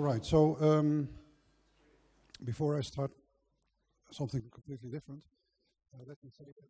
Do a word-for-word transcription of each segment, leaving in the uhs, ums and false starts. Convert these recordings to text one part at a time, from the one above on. All right, so um, before I start something completely different, uh, let me say that.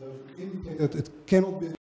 those indicate that it cannot be.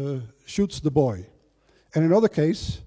uh, shoots the boy. And in another case,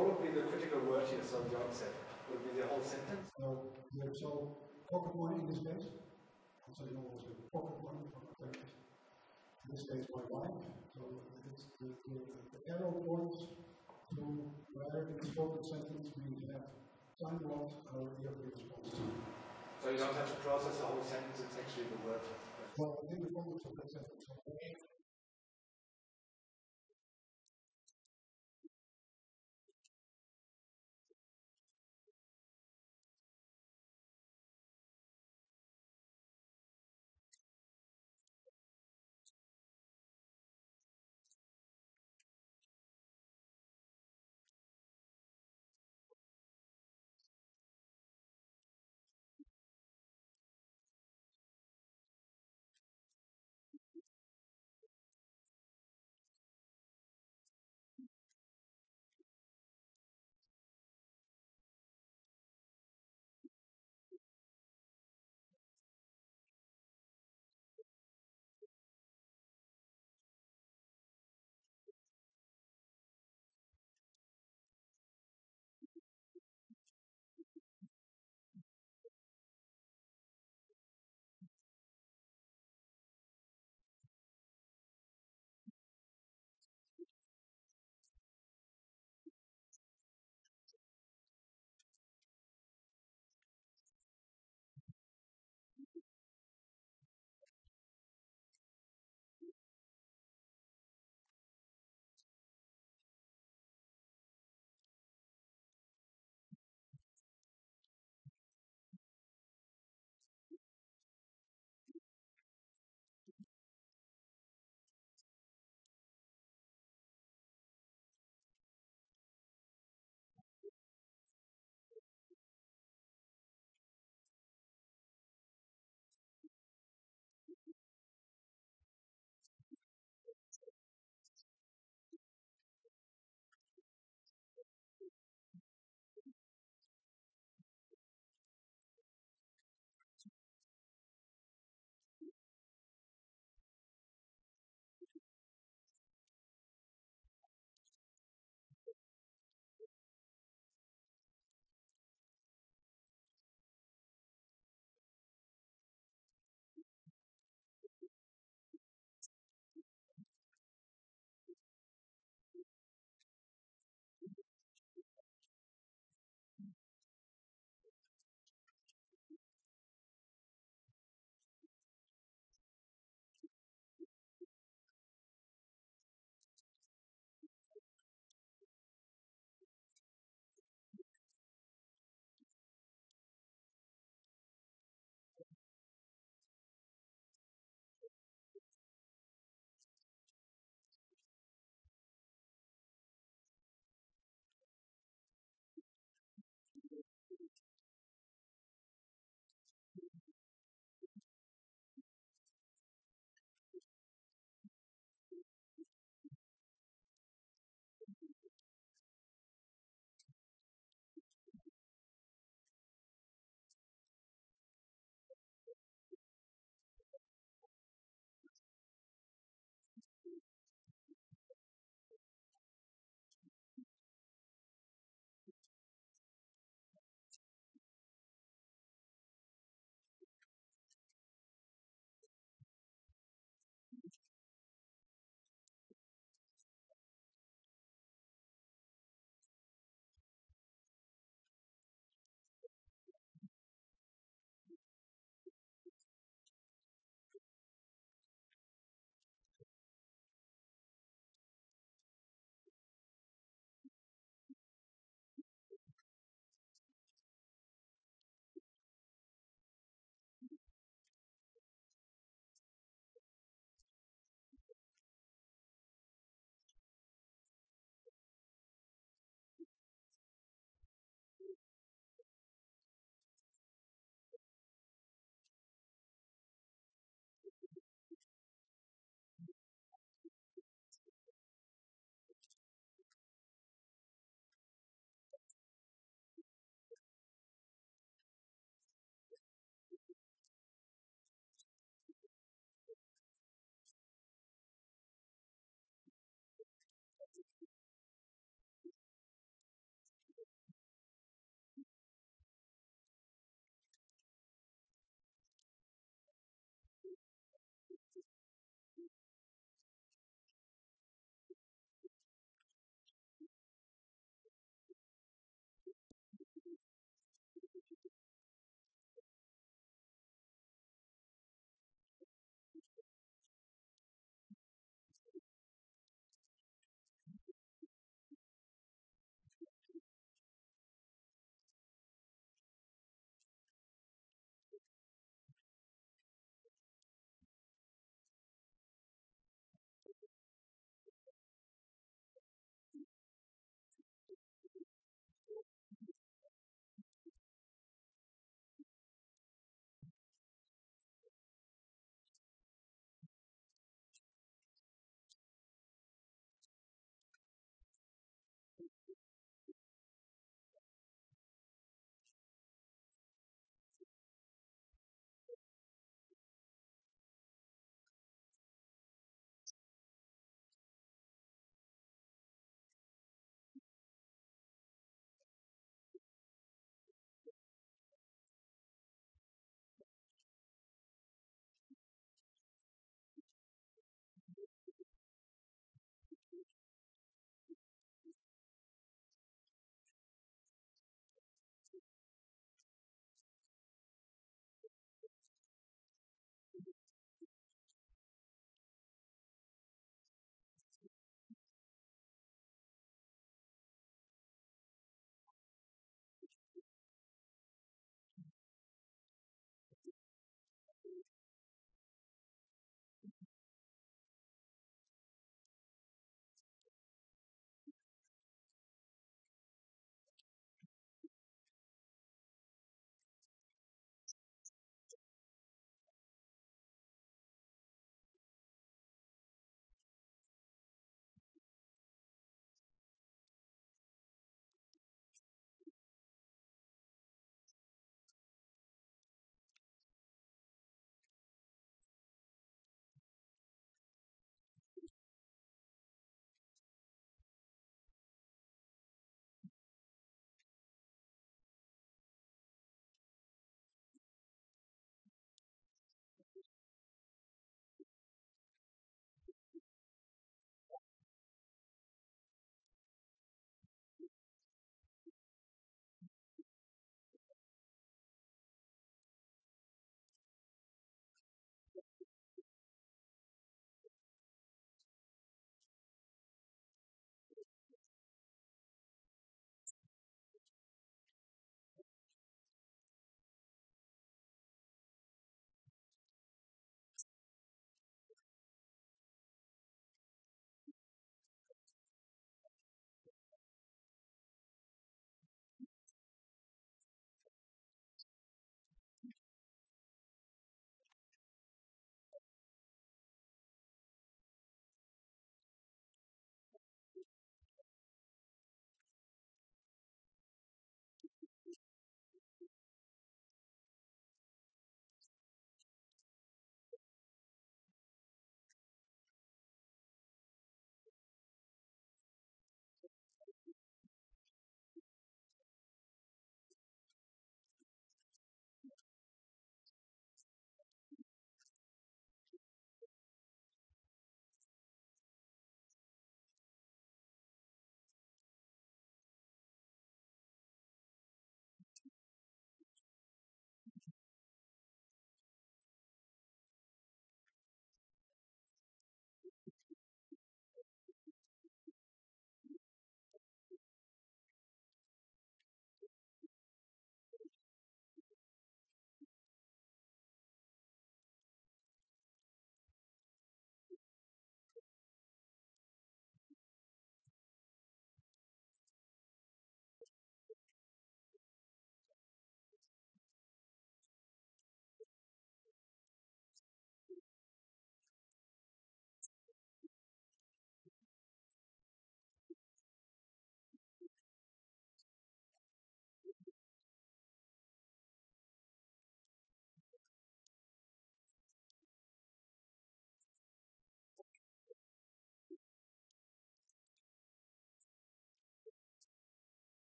probably the critical word here, so the onset would be the whole sentence. So, so pocket one in this case, and so you always do pocket one from the parent. In this case, my wife, so it's the, the, the arrow points to where in this total sentence we have time logs or the other response to. So you don't have to process the whole sentence, it's actually the word. Well, I think the focus of that sentence.